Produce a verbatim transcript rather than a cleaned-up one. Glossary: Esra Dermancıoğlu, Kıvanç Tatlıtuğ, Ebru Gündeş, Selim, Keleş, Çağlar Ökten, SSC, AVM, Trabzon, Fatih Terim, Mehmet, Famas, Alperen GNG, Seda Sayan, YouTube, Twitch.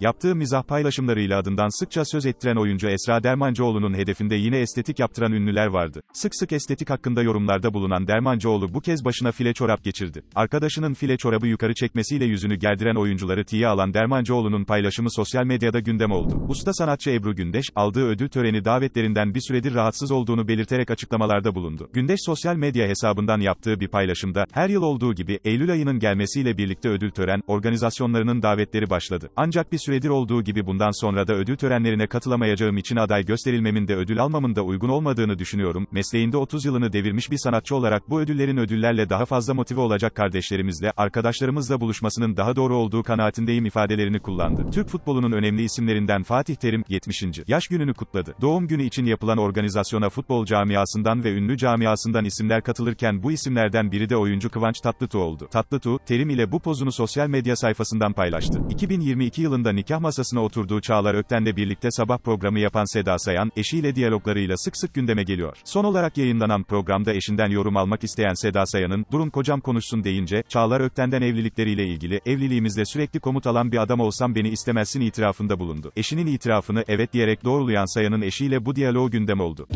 Yaptığı mizah paylaşımlarıyla adından sıkça söz ettiren oyuncu Esra Dermancıoğlu'nun hedefinde yine estetik yaptıran ünlüler vardı. Sık sık estetik hakkında yorumlarda bulunan Dermancıoğlu bu kez başına file çorap geçirdi. Arkadaşının file çorabı yukarı çekmesiyle yüzünü gerdiren oyuncuları tiye alan Dermancıoğlu'nun paylaşımı sosyal medyada gündem oldu. Usta sanatçı Ebru Gündeş, aldığı ödül töreni davetlerinden bir süredir rahatsız olduğunu belirterek açıklamalarda bulundu. Gündeş sosyal medya hesabından yaptığı bir paylaşımda, her yıl olduğu gibi, Eylül ayının gelmesiyle birlikte ödül tören organizasyonlarının davetleri başladı. Ancak bir süredir olduğu gibi bundan sonra da ödül törenlerine katılamayacağım için aday gösterilmemin de ödül almamın da uygun olmadığını düşünüyorum. Mesleğinde otuz yılını devirmiş bir sanatçı olarak bu ödüllerin ödüllerle daha fazla motive olacak kardeşlerimizle, arkadaşlarımızla buluşmasının daha doğru olduğu kanaatindeyim ifadelerini kullandı. Türk futbolunun önemli isimlerinden Fatih Terim, yetmişinci yaş gününü kutladı. Doğum günü için yapılan organizasyona futbol camiasından ve ünlü camiasından isimler katılırken bu isimlerden biri de oyuncu Kıvanç Tatlıtuğ oldu. Tatlıtuğ, Terim ile bu pozunu sosyal medya sayfasından paylaştı. iki bin yirmi iki yılında nikah masasına oturduğu Çağlar Ökten'le birlikte sabah programı yapan Seda Sayan, eşiyle diyaloglarıyla sık sık gündeme geliyor. Son olarak yayınlanan programda eşinden yorum almak isteyen Seda Sayan'ın, "Durun kocam konuşsun" deyince, Çağlar Ökten'den evlilikleriyle ilgili, "Evliliğimizde sürekli komut alan bir adam olsam beni istemezsin" itirafında bulundu. Eşinin itirafını evet diyerek doğrulayan Sayan'ın eşiyle bu diyaloğu gündem oldu.